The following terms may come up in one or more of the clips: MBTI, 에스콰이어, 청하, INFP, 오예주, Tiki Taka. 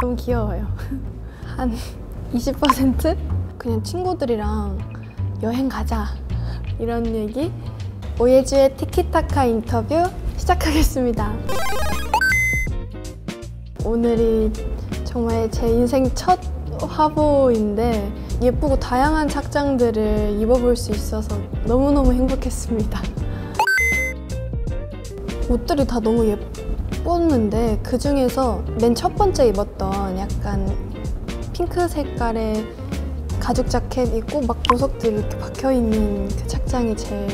너무 귀여워요. 한 20%? 그냥 친구들이랑 여행 가자 이런 얘기. 오예주의 티키타카 인터뷰 시작하겠습니다. 오늘이 정말 제 인생 첫 화보인데 예쁘고 다양한 착장들을 입어볼 수 있어서 너무너무 행복했습니다. 옷들이 다 너무 예뻤는데 그 중에서 맨 첫 번째 입었던 약간 핑크 색깔의 가죽 자켓 입고 막 보석들이 이렇게 박혀있는 그 착장이 제일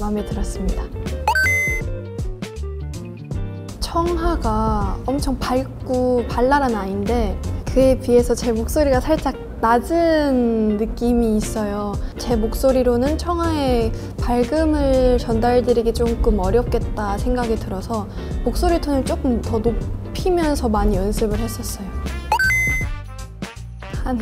마음에 들었습니다. 청하가 엄청 밝고 발랄한 아이인데 그에 비해서 제 목소리가 살짝 낮은 느낌이 있어요. 제 목소리로는 청하의 밝음을 전달드리기 조금 어렵겠다 생각이 들어서 목소리 톤을 조금 더 높이면서 많이 연습을 했었어요. 한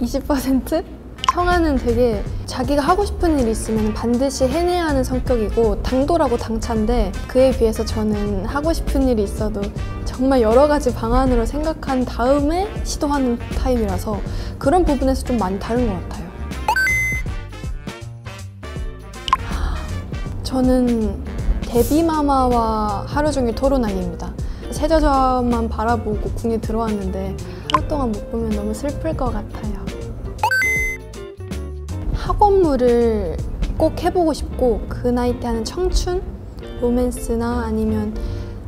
20%? 청하는 되게 자기가 하고 싶은 일이 있으면 반드시 해내야 하는 성격이고 당돌하고 당찬데 그에 비해서 저는 하고 싶은 일이 있어도 정말 여러 가지 방안으로 생각한 다음에 시도하는 타입이라서 그런 부분에서 좀 많이 다른 것 같아요. 저는 데뷔마마와 하루 종일 토론하기입니다. 세저저만 바라보고 궁에 들어왔는데 하루 동안 못 보면 너무 슬플 것 같아요. 학원물을 꼭 해보고 싶고 그 나이 때 하는 청춘? 로맨스나 아니면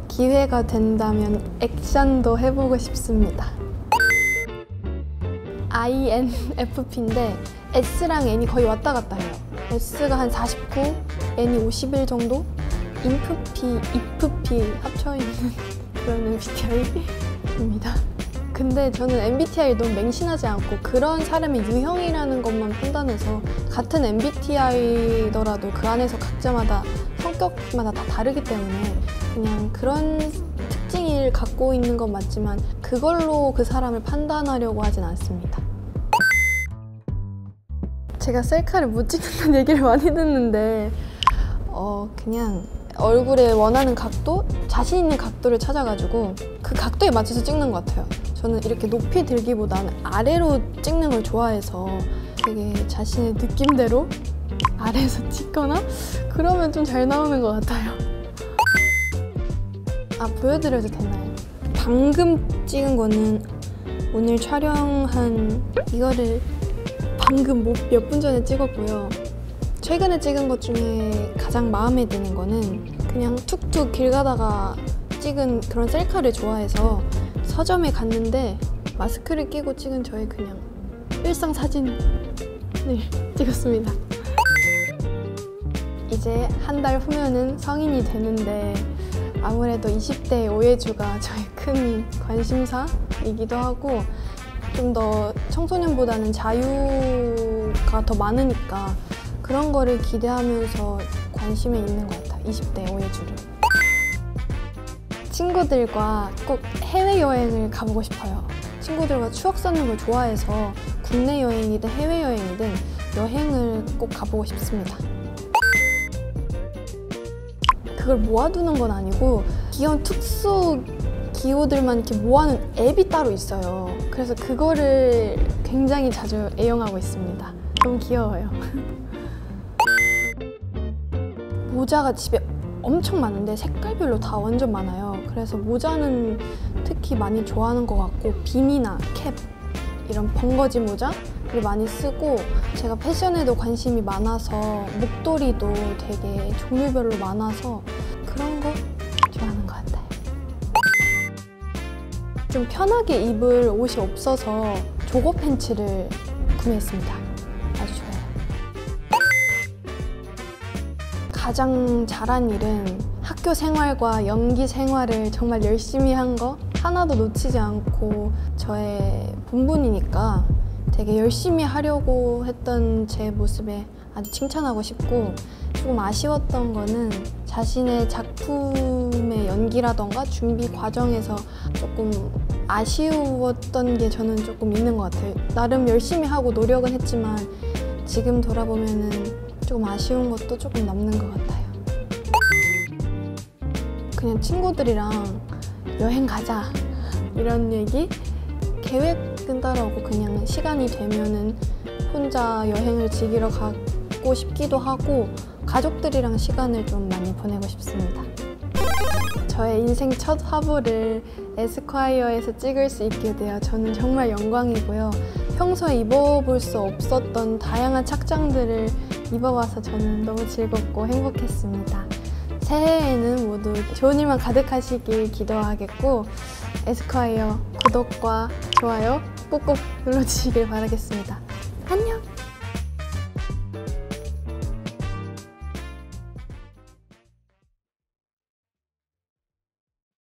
기회가 된다면 액션도 해보고 싶습니다. INFP인데 S랑 N이 거의 왔다 갔다 해요. S가 한 49, N이 51 정도? INFP, IFP 합쳐있는 그런 MBTI입니다. 근데 저는 MBTI를 너무 맹신하지 않고 그런 사람의 유형이라는 것만 판단해서 같은 MBTI더라도 그 안에서 각자마다 성격마다 다 다르기 때문에 그냥 그런 특징을 갖고 있는 건 맞지만 그걸로 그 사람을 판단하려고 하진 않습니다. 제가 셀카를 못 찍는다는 얘기를 많이 듣는데 그냥 얼굴에 원하는 각도, 자신 있는 각도를 찾아가지고 그 각도에 맞춰서 찍는 것 같아요. 저는 이렇게 높이 들기보다는 아래로 찍는 걸 좋아해서 되게 자신의 느낌대로 아래에서 찍거나 그러면 좀 잘 나오는 것 같아요. 보여드려도 되나요? 방금 찍은 거는 오늘 촬영한 이거를 방금 몇 분 전에 찍었고요. 최근에 찍은 것 중에 가장 마음에 드는 거는 그냥 툭툭 길 가다가 찍은 그런 셀카를 좋아해서 서점에 갔는데 마스크를 끼고 찍은 저의 그냥 일상 사진을 찍었습니다. 이제 한 달 후면은 성인이 되는데 아무래도 20대의 오예주가 저의 큰 관심사이기도 하고 좀 더 청소년보다는 자유가 더 많으니까 그런 거를 기대하면서 관심이 있는 것 같아요. 20대의 오예주를. 친구들과 꼭 해외여행을 가보고 싶어요. 친구들과 추억 쌓는 걸 좋아해서 국내 여행이든 해외여행이든 여행을 꼭 가보고 싶습니다. 그걸 모아두는 건 아니고 귀여운 특수 기호들만 이렇게 모아는 앱이 따로 있어요. 그래서 그거를 굉장히 자주 애용하고 있습니다. 너무 귀여워요. 모자가 집에 엄청 많은데 색깔별로 다 완전 많아요. 그래서 모자는 특히 많이 좋아하는 것 같고 빔이나 캡 이런 벙거지 모자를 많이 쓰고 제가 패션에도 관심이 많아서 목도리도 되게 종류별로 많아서 그런 거 좋아하는 것 같아요. 좀 편하게 입을 옷이 없어서 조거 팬츠를 구매했습니다. 아주 좋아요. 가장 잘한 일은 학교 생활과 연기 생활을 정말 열심히 한 거 하나도 놓치지 않고 저의 본분이니까 되게 열심히 하려고 했던 제 모습에 아주 칭찬하고 싶고 조금 아쉬웠던 거는 자신의 작품의 연기라던가 준비 과정에서 조금 아쉬웠던 게 저는 조금 있는 것 같아요. 나름 열심히 하고 노력은 했지만 지금 돌아보면은 조금 아쉬운 것도 조금 남는 것 같아요. 그냥 친구들이랑 여행 가자 이런 얘기 계획은 따라오고 그냥 시간이 되면은 혼자 여행을 즐기러 가고 싶기도 하고 가족들이랑 시간을 좀 많이 보내고 싶습니다. 저의 인생 첫 화보를 에스콰이어에서 찍을 수 있게 되어 저는 정말 영광이고요. 평소에 입어볼 수 없었던 다양한 착장들을 입어봐서 저는 너무 즐겁고 행복했습니다. 새해에는 모두 좋은 일만 가득하시길 기도하겠고 에스콰이어 구독과 좋아요 꼭꼭 눌러주시길 바라겠습니다. 안녕!